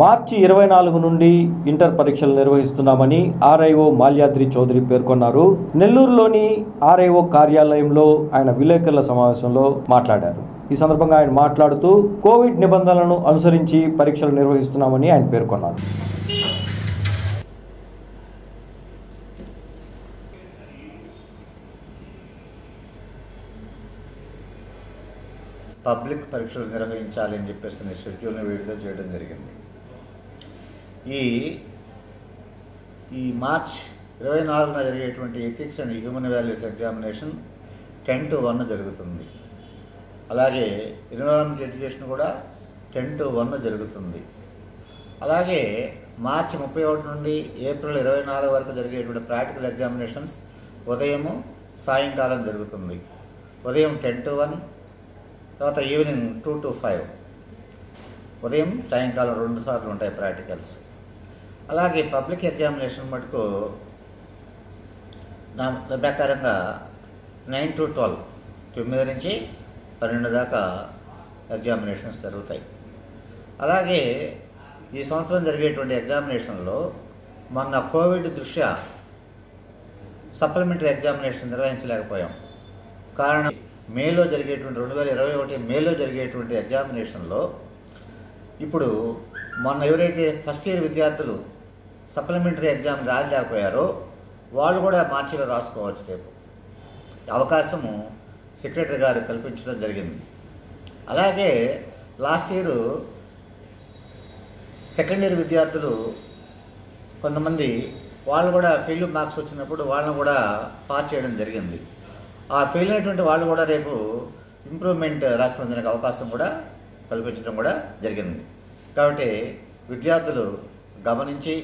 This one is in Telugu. మార్చి 24 నుండి ఇంటర్ పరీక్షలు నిర్వహిస్తున్నామని ఆర్ఐఓ మాల్యాద్రి చౌదరి పేర్కొన్నారు. నెల్లూరులోని ఆర్ఐఓ కార్యాలయంలో ఆయన విలేకరుల సమావేశంలో మాట్లాడారు. ఈ సందర్భంగా ఆయన మాట్లాడుతూ కోవిడ్ నిబంధనలను అనుసరించి పరీక్షలు నిర్వహిస్తున్నామని ఆయన పేర్కొన్నారు. పబ్లిక్ పరీక్షలు నిర్వహించాలని చెప్పేసి షెడ్యూల్ని విడుదల చేయడం జరిగింది. ఈ మార్చి 24న జరిగేటువంటి ethics and human values examination 10 to 1 జరుగుతుంది. అలాగే ఎన్విరాన్మెంట్ ఎడ్యుకేషన్ కూడా 10 to 1 జరుగుతుంది. అలాగే మార్చి 31 నుండి ఏప్రిల్ 24 వరకు జరిగేటువంటి ప్రాక్టికల్ ఎగ్జామినేషన్స్ ఉదయము సాయంకాలం జరుగుతుంది. ఉదయం 10 to 1, తర్వాత ఈవినింగ్ 2 to 5, ఉదయం సాయంకాలం 2 సార్లు ఉంటాయి ప్రాక్టికల్స్. అలాగే పబ్లిక్ ఎగ్జామినేషన్ మటుకు దాని ప్రకారంగా 9 to 12, 9 నుంచి 12 దాకా ఎగ్జామినేషన్స్ జరుగుతాయి. అలాగే ఈ సంవత్సరం జరిగేటువంటి ఎగ్జామినేషన్లో మొన్న కోవిడ్ దృష్ట్యా సప్లిమెంటరీ ఎగ్జామినేషన్ నిర్వహించలేకపోయాం. కారణం మేలో జరిగేటువంటి 2021 మేలో జరిగేటువంటి ఎగ్జామినేషన్లో ఇప్పుడు మొన్న ఎవరైతే ఫస్ట్ ఇయర్ విద్యార్థులు సప్లిమెంటరీ ఎగ్జామ్ రాయలేకపోయారో వాళ్ళు కూడా మార్చిలో రాసుకోవచ్చు. రేపు అవకాశము సెక్రటరీ గారు కల్పించడం జరిగింది. అలాగే లాస్ట్ ఇయర్ సెకండ్ ఇయర్ విద్యార్థులు కొంతమంది వాళ్ళు కూడా ఫెయిల్ మార్క్స్ వచ్చినప్పుడు వాళ్ళని కూడా పాస్ చేయడం జరిగింది. ఆ ఫెయిల్ అయినటువంటి వాళ్ళు కూడా రేపు ఇంప్రూవ్మెంట్ రాసుకునేందుకు అవకాశం కూడా కల్పించడం కూడా జరిగింది. కాబట్టి విద్యార్థులు గమనించి